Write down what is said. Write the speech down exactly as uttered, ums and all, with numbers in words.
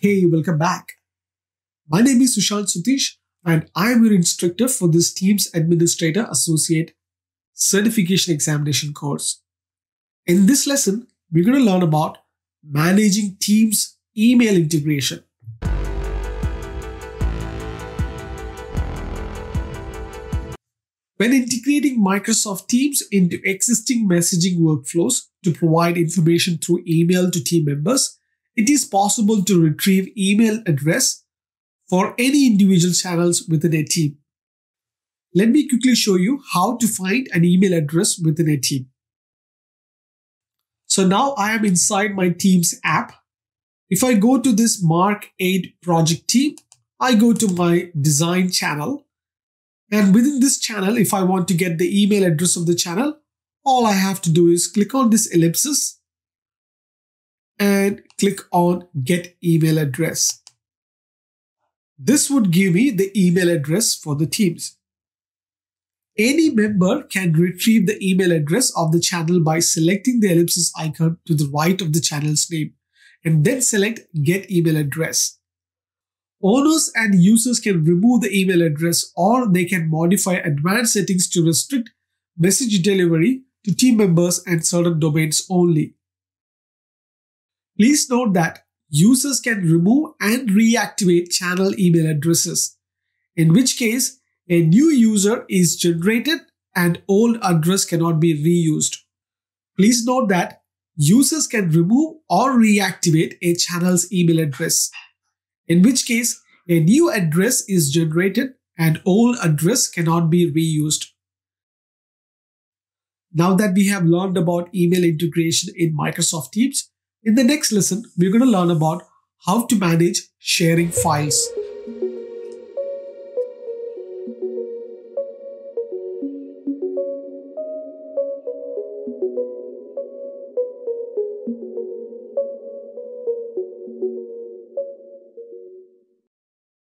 Hey, welcome back. My name is Susanth Sutheesh and I am your instructor for this Teams Administrator Associate Certification Examination course. In this lesson, we're going to learn about managing Teams email integration. When integrating Microsoft Teams into existing messaging workflows to provide information through email to team members, it is possible to retrieve email address for any individual channels within a team. Let me quickly show you how to find an email address within a team. So now I am inside my Teams app. If I go to this Mark eight project team, I go to my design channel. And within this channel, if I want to get the email address of the channel, all I have to do is click on this ellipsis and click on Get Email Address. This would give me the email address for the teams. Any member can retrieve the email address of the channel by selecting the ellipsis icon to the right of the channel's name and then select Get Email Address. Owners and users can remove the email address or they can modify advanced settings to restrict message delivery to team members and certain domains only. Please note that users can remove and reactivate channel email addresses, in which case a new user is generated and old address cannot be reused. Please note that users can remove or reactivate a channel's email address, in which case a new address is generated and old address cannot be reused. Now that we have learned about email integration in Microsoft Teams, in the next lesson, we're going to learn about how to manage sharing files.